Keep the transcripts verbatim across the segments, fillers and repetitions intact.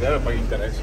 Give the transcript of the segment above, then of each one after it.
zero pag interesse.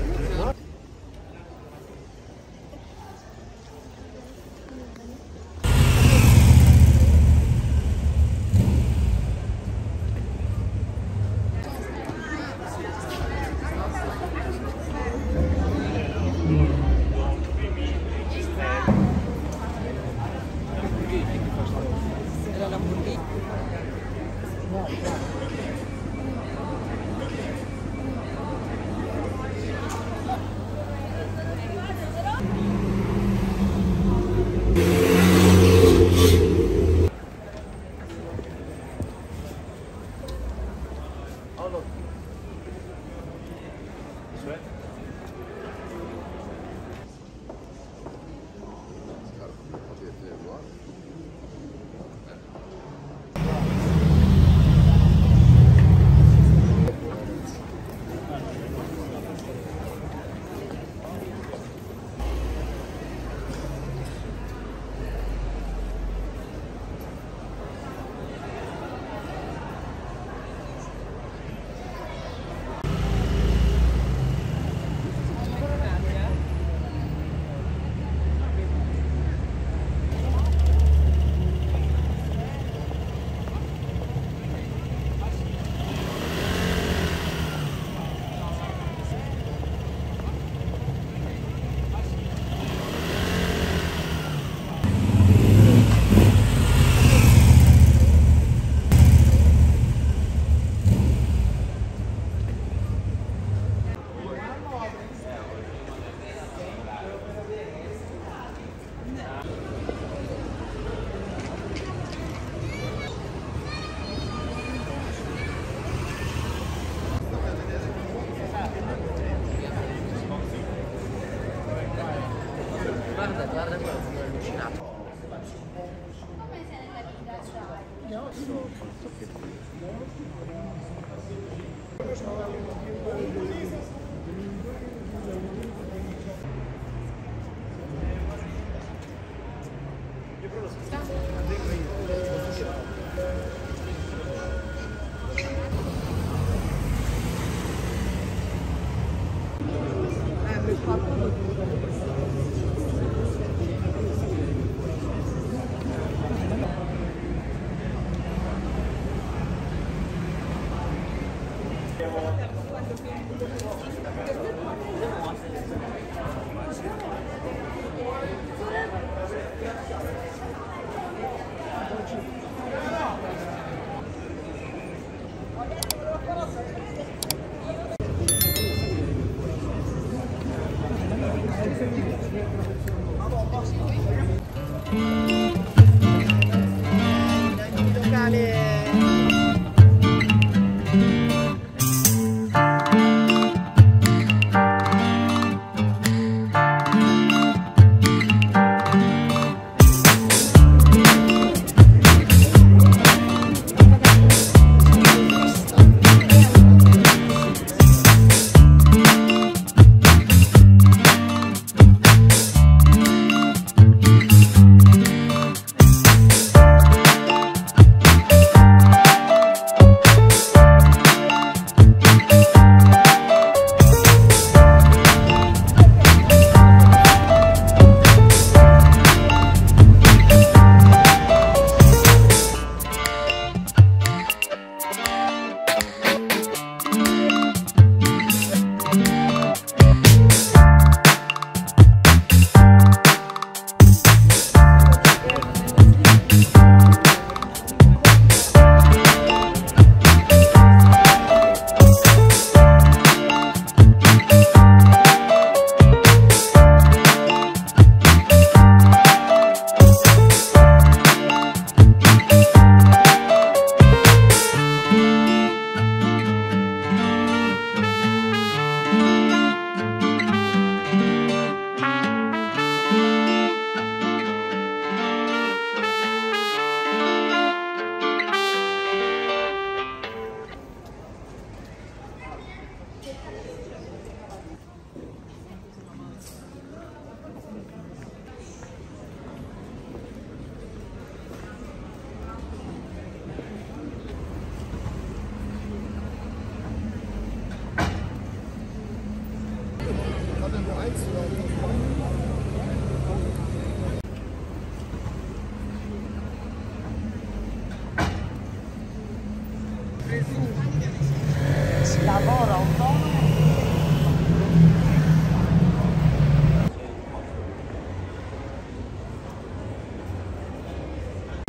Si lavora autonomo.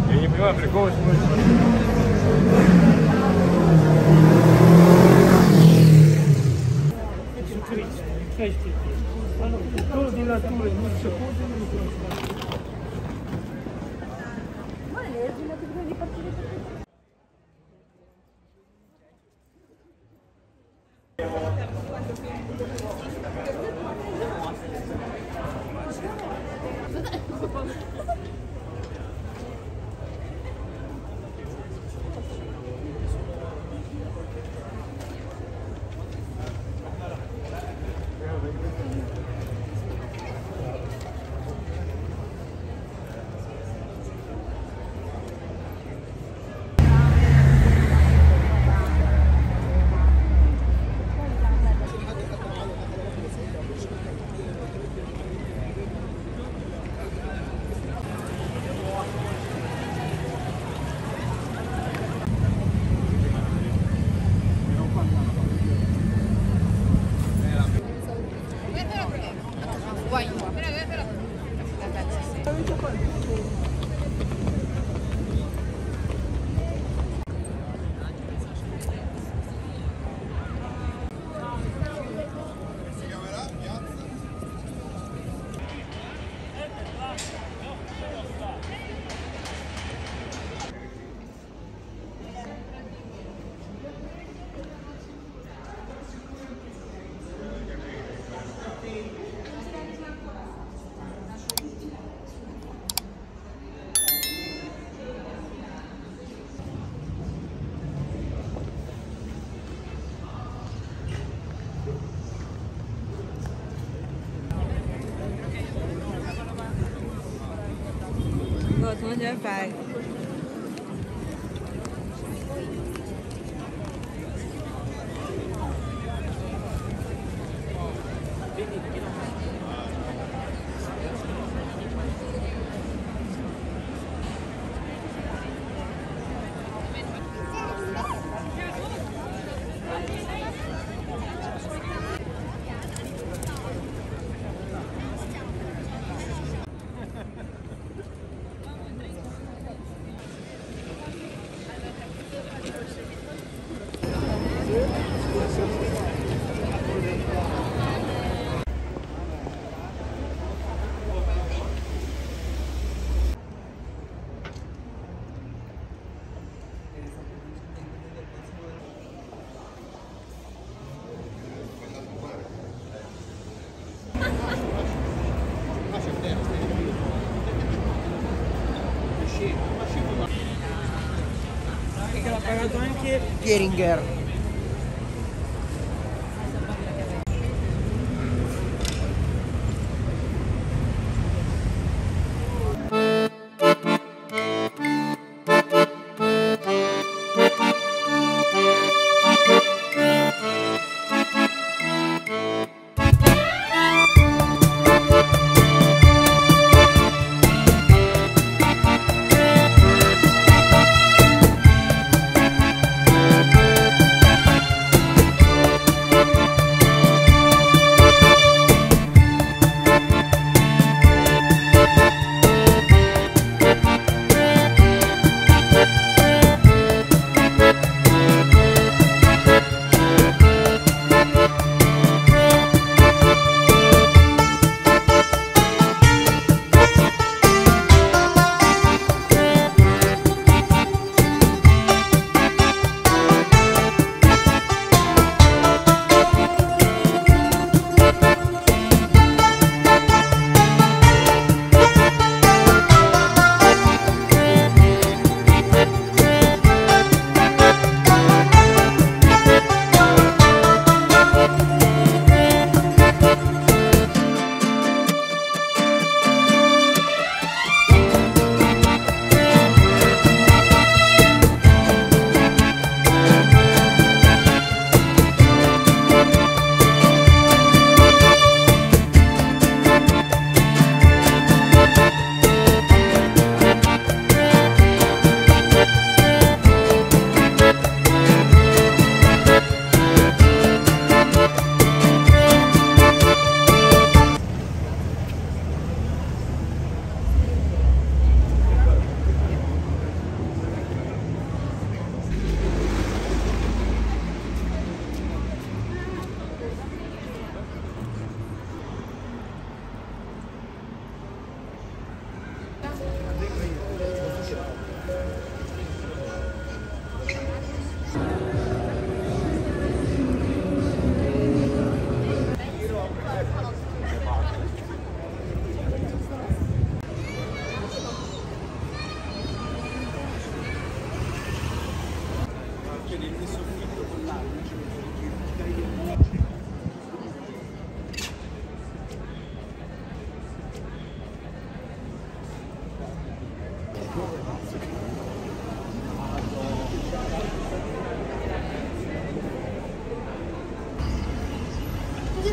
Я не понимаю, прикол Bye. Pieringer.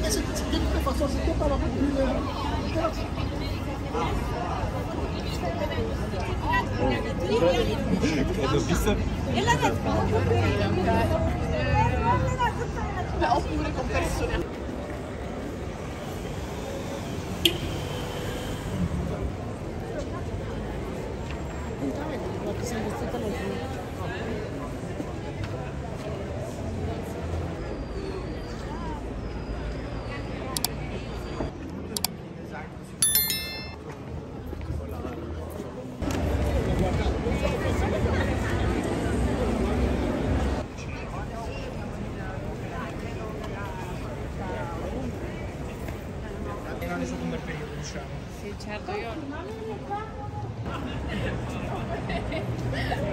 mais c'est de toute façon, c'est totalement populaire. Certo, io...